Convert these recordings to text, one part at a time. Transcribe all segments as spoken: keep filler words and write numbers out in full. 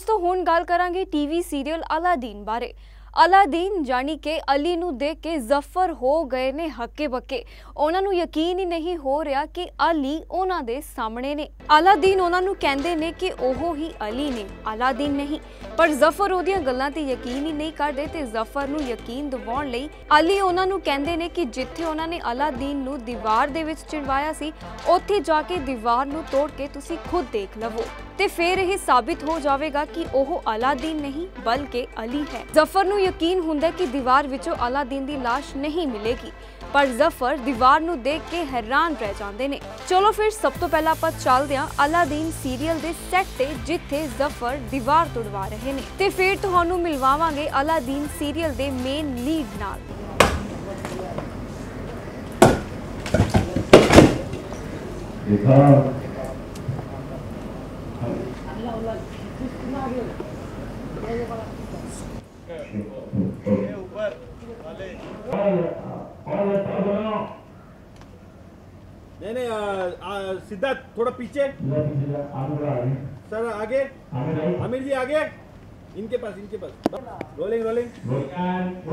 दोस्तों हुण गल करांगे टीवी सीरियल अलादीन बारे। अलादीन जानी के अली नू देख के जफर हो गए ने हक्के बक्के। उन्हां नू यकीन ही नहीं हो रहा कि अली उन्हां दे सामने ने। अलादीन उन्हां नू कहंदे ने कि ओहो ही अली ने, अलादीन नहीं, पर जफर ओदियां गल्लां ते यकीन ही नहीं करदे ते जफर नू यकीन दिवाउण लई अली उन्हां नू कहंदे ने कि जिथे उन्हां ने अलादीन नू दीवार दे विच चिणवाया सी उत्थे जाके दीवार नू तोड़ के तुसीं खुद देख लवो ते फिर यह साबित हो जाएगा कि ओह अलादीन नहीं बल्कि अली है। जफर नू यकीन हुंदा कि दीवार विचों अलादीन दी लाश नहीं मिलेगी, पर जफर दीवार नू देख के हैरान रह जाते हैं। चलो फिर सब तो पहला आपां चलदे हां अलादीन सीरियल दे सैट ते जिथे जफर दीवार तोड़वा रहे ने ते फिर तुहानू मिलवावांगे अलादीन सीरियल दे मेन लीड नाल। देखा ऊपर नहीं नहीं सिद्धार्थ थोड़ा पीछे सर, आगे आमिर जी, आगे इनके पास इनके पास रोलिंग रोलिंग प्लीज।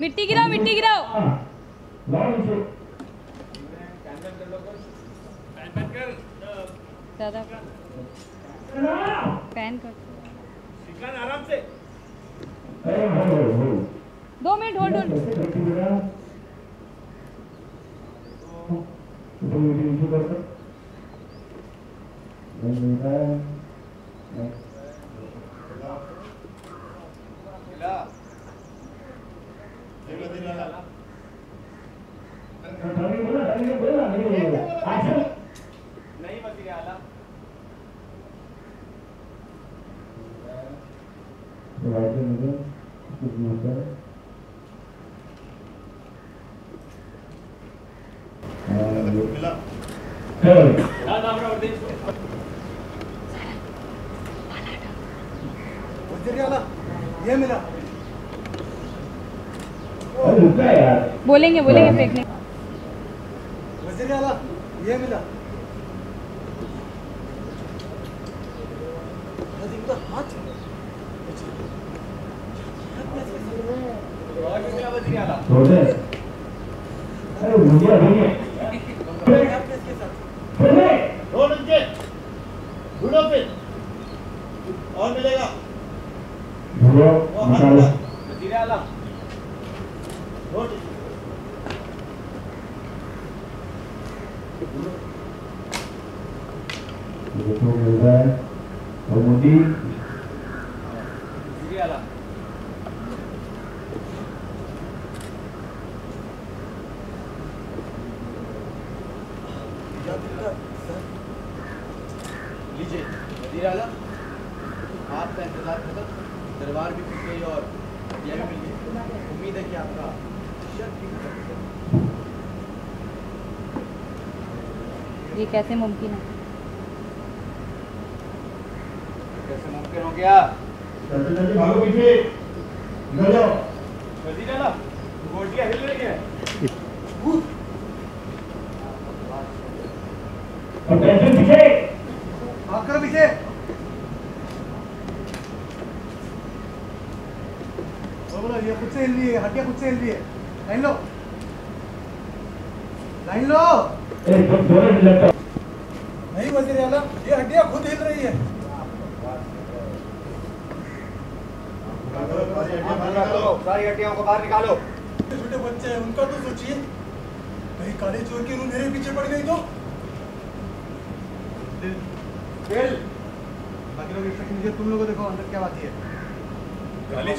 मिट्टी गिराओ मिट्टी गिराओ दादा पैन कर आराम से दो मिनट होल्ड होल्ड बोलेंगे बोलेंगे फेंकने ये मिला मुझे हुआ इंशाल्लाह। देखो मिल रहा है और मोदी लीजिए वजीर आला आपका इंतजार खत्म, दरबार भी खुल गई और यह भी मिल गई। उम्मीद है कि आपका ये कैसे मुमकिन है, कैसे मुमकिन हो गया? वजीर आला गोटिया हिल रही है और कैसे पीछे आकर पीछे बोलो, ये कुछ हिल रही है, हड्डियां कुछ हिल रही है। लाइन लो, लाइन लो। नहीं वजीर आला, ये हड्डियां खुद हिल रही है। सारी हड्डियों को बाहर निकालो। छोटे बच्चे हैं, उनका तो सोचिए, कहीं काले चोर की उन्होंने मेरे पीछे पड़ गई तो दिल। दिल। बाकी लोग इंस्ट्रक्शन दीजिए, तुम लोगों को देखो अंदर क्या बात है। अरे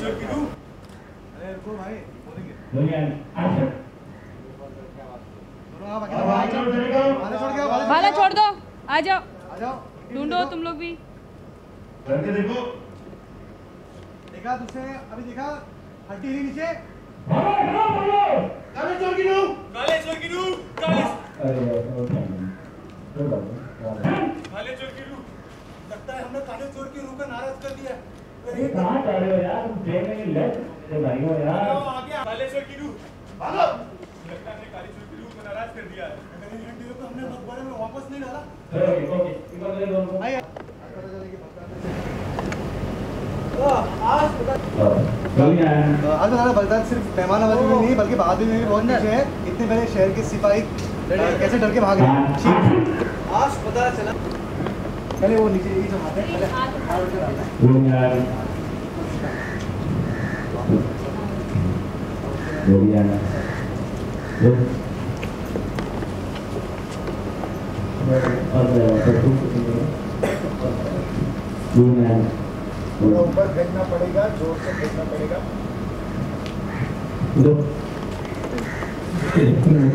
रुको भाई, बोलेंगे। भाला छोड़ दो, आ जाओ आ जाओ, ढूंढो तुम लोग भी। देखो देखा तुमसे अभी, देखा हड्डी हिली नीचे। काले चोर की नूं, काले चोर की नूं, काले काले चोर की रूह। लगता है हमने काले चोर की रूह का नाराज कर दिया। अरे कहां जा रहे हो यार, तुम ट्रेन में लग के भाई हो यार। आ गया काले चोर की रूह, भागो। लगता है काले चोर की रूह को नाराज कर दिया है। अगर ये हड्डी को हमने मकबरे में वापस नहीं डाला। ओके ओके, इधर ले लो भाई, पता चलेगी पक्का। वाह आज पता चल गया है। आज हमारा बगदाद सिर्फ पैमाना वाली नहीं बल्कि बहादुरी में भी बहुत नीचे है। इतने बड़े शहर के सिपाही कैसे डर के भाग रहे हैं, आज पता चला। पहले वो नीचे ही जमाते हैं, ऊपर फेंकना पड़ेगा, जोर से फेंकना पड़ेगा। मिट्टी तो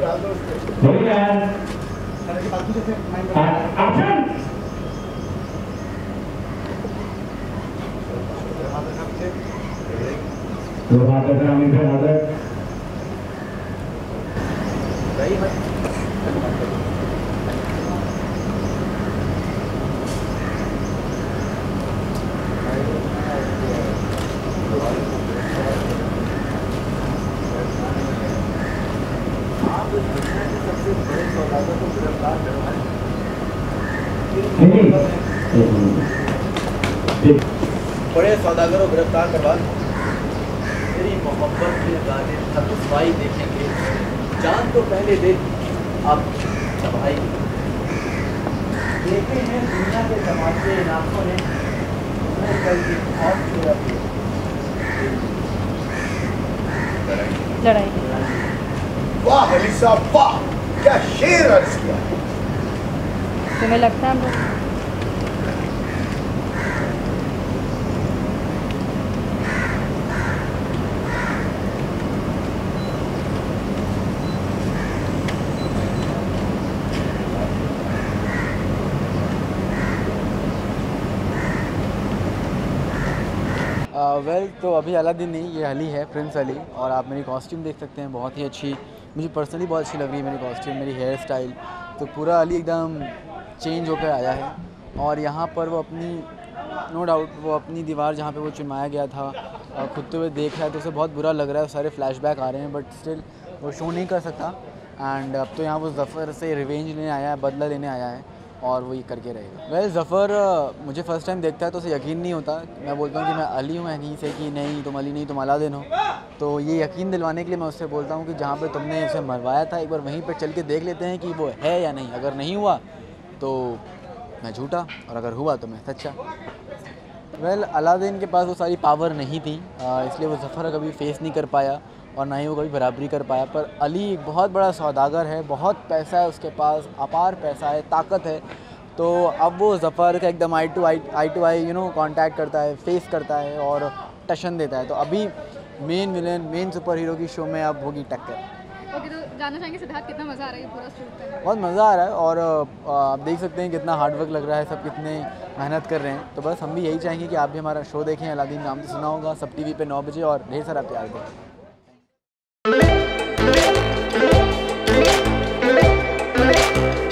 डाल दो। तो बात है ग्रामीण पे आता है सही है। आप इस दुनिया के सबसे बड़े सौदागर को गिरफ्तार करवाएं, बड़े सौदागर को गिरफ्तार करवाएं। मेरी मोहब्बत के गाने तबाही देखेंगे, जान तो पहले दे अब तबाही। देखे हैं दुनिया के तमाशे इलाकों ने, उन्हें कल की बहुत लड़ाई लड़ाई। वाह अली साहब वाह, क्या शेर अर्ज किया। तुम्हें लगता है वेल well, तो अभी अलादीन नहीं, ये अली है, प्रिंस अली। और आप मेरी कॉस्ट्यूम देख सकते हैं, बहुत ही अच्छी, मुझे पर्सनली बहुत अच्छी लग रही है मेरी कॉस्ट्यूम, मेरी हेयर स्टाइल। तो पूरा अली एकदम चेंज होकर आया है। और यहाँ पर वो अपनी नो डाउट वो अपनी दीवार जहाँ पे वो चुनवाया गया था खुदते हुए देख रहा है, तो उसे बहुत बुरा लग रहा है। सारे फ्लैशबैक आ रहे हैं, बट स्टिल वो शो नहीं कर सकता। एंड अब तो यहाँ वो ज़फ़र से रिवेंज लेने आया है, बदला लेने आया है। और वो ये करके रहेगा। वैसे ज़फ़र मुझे फर्स्ट टाइम देखता है तो उसे यकीन नहीं होता, मैं बोलता हूँ कि मैं अली हूँ हनीफ़ है कि नहीं, तुम अली नहीं तुम अलादीन हो। तो ये यकीन दिलवाने के लिए मैं उससे बोलता हूँ कि जहाँ पे तुमने उसे मरवाया था एक बार वहीं पे चल के देख लेते हैं कि वो है या नहीं, अगर नहीं हुआ तो मैं झूठा और अगर हुआ तो मैं सच्चा। वेल अलादीन के पास वो सारी पावर नहीं थी, इसलिए वो ज़फ़र कभी फेस नहीं कर पाया और ना ही वो कभी बराबरी कर पाया। पर अली एक बहुत बड़ा सौदागर है, बहुत पैसा है उसके पास, अपार पैसा है, ताकत है। तो अब वो ज़फ़र का एकदम eye to eye eye to eye you know contact करता है, फेस करता है और टशन देता है। तो अभी main villain main super hero की शो में अब होगी टक्कर। ओके, तो जानना चाहेंगे सिद्धार्थ कितना मज़ा आ रहा है पूरा शूट? बहुत मज़ा आ रहा है और आप देख सकते हैं कितना हार्डवर्क लग रहा है, सब कितने मेहनत कर रहे हैं। तो बस हम भी यही चाहेंगे कि आप भी हमारा शो देखें, अलादीन नाम तो सुना होगा, सब टीवी पे नौ बजे, और ढेर सारा प्यार दें। We'll be right back.